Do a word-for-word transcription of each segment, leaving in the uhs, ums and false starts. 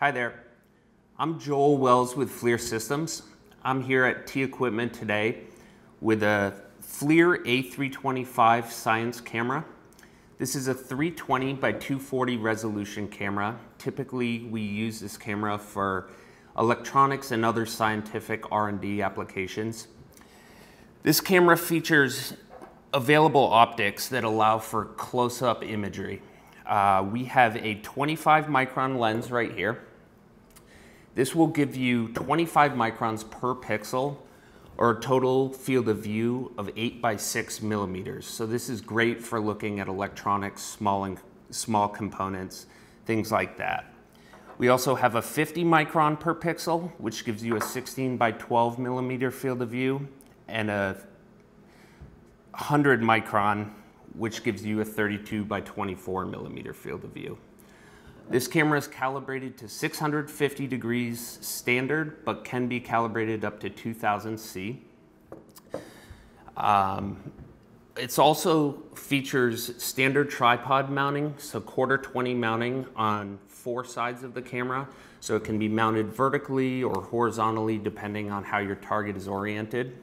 Hi there, I'm Joel Wells with FLIR Systems. I'm here at TEquipment today with a FLIR A three twenty-five science camera. This is a three twenty by two forty resolution camera. Typically we use this camera for electronics and other scientific R and D applications. This camera features available optics that allow for close-up imagery. Uh, we have a twenty-five micron lens right here. This will give you twenty-five microns per pixel, or a total field of view of eight by six millimeters. So this is great for looking at electronics, small and small components, things like that. We also have a fifty micron per pixel, which gives you a sixteen by twelve millimeter field of view, and a one hundred micron, which gives you a thirty-two by twenty-four millimeter field of view. This camera is calibrated to six hundred fifty degrees standard, but can be calibrated up to two thousand C. Um, it also features standard tripod mounting, so quarter twenty mounting on four sides of the camera. So it can be mounted vertically or horizontally, depending on how your target is oriented.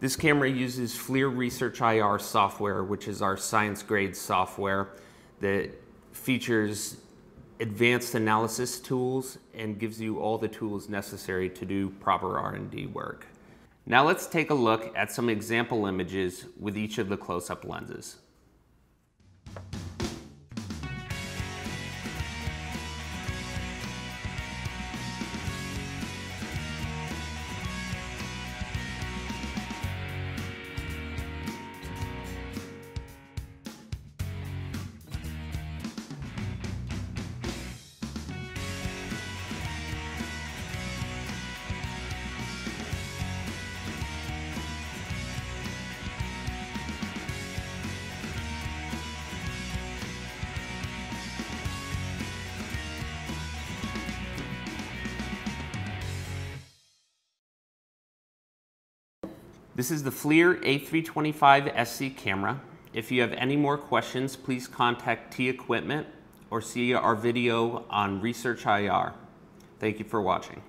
This camera uses FLIR ResearchIR software, which is our science grade software that features advanced analysis tools and gives you all the tools necessary to do proper R and D work. Now let's take a look at some example images with each of the close-up lenses. This is the FLIR A three twenty-five S C camera. If you have any more questions, please contact TEquipment or see our video on Research I R. Thank you for watching.